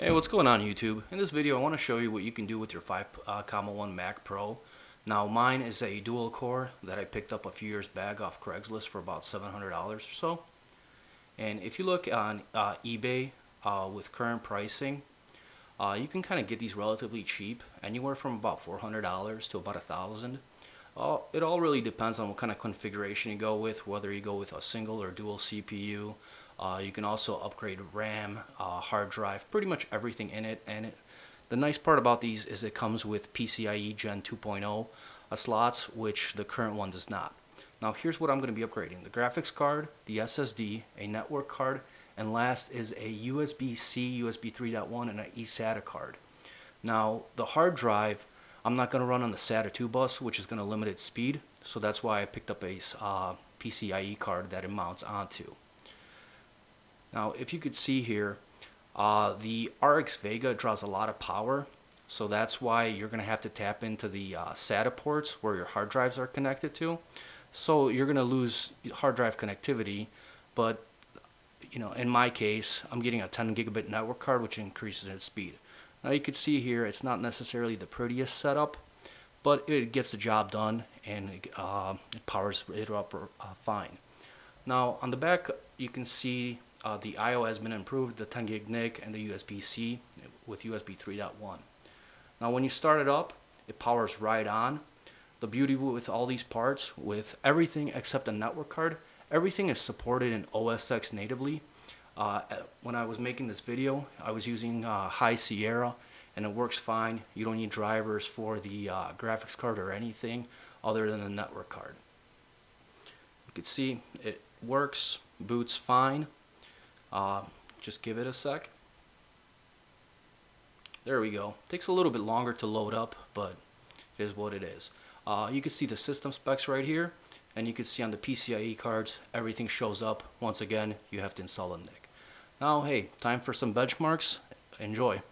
Hey, what's going on YouTube? In this video I want to show you what you can do with your 5,1 Mac Pro. Now mine is a dual core that I picked up a few years back off Craigslist for about $700 or so. And if you look on eBay with current pricing, you can kind of get these relatively cheap, anywhere from about $400 to about $1,000. It all really depends on what kind of configuration you go with, whether you go with a single or dual CPU. You can also upgrade RAM, hard drive, pretty much everything in it. And the nice part about these is it comes with PCIe Gen 2.0 slots, which the current one does not. Now here's what I'm going to be upgrading: the graphics card, the SSD, a network card, and last is a USB-C, USB 3.1, and an eSata card. Now the hard drive, I'm not going to run on the SATA II bus, which is going to limit its speed, so that's why I picked up a PCIe card that it mounts onto. Now if you could see here, the RX Vega draws a lot of power, so that's why you're going to have to tap into the SATA ports where your hard drives are connected to. So you're going to lose hard drive connectivity, but you know, in my case, I'm getting a 10 gigabit network card, which increases its speed. Now you can see here, it's not necessarily the prettiest setup, but it gets the job done and it powers it up fine. Now on the back you can see the I/O has been improved, the 10 gig NIC and the USB-C with USB 3.1. Now when you start it up, it powers right on. The beauty with all these parts, with everything except a network card, everything is supported in OS X natively. When I was making this video, I was using High Sierra and it works fine. You don't need drivers for the graphics card or anything other than the network card. You can see it works, boots fine. Just give it a sec. There we go. Takes a little bit longer to load up, but it is what it is. You can see the system specs right here, and you can see on the PCIe cards everything shows up. Once again, you have to install a NIC. Now hey, time for some benchmarks. Enjoy.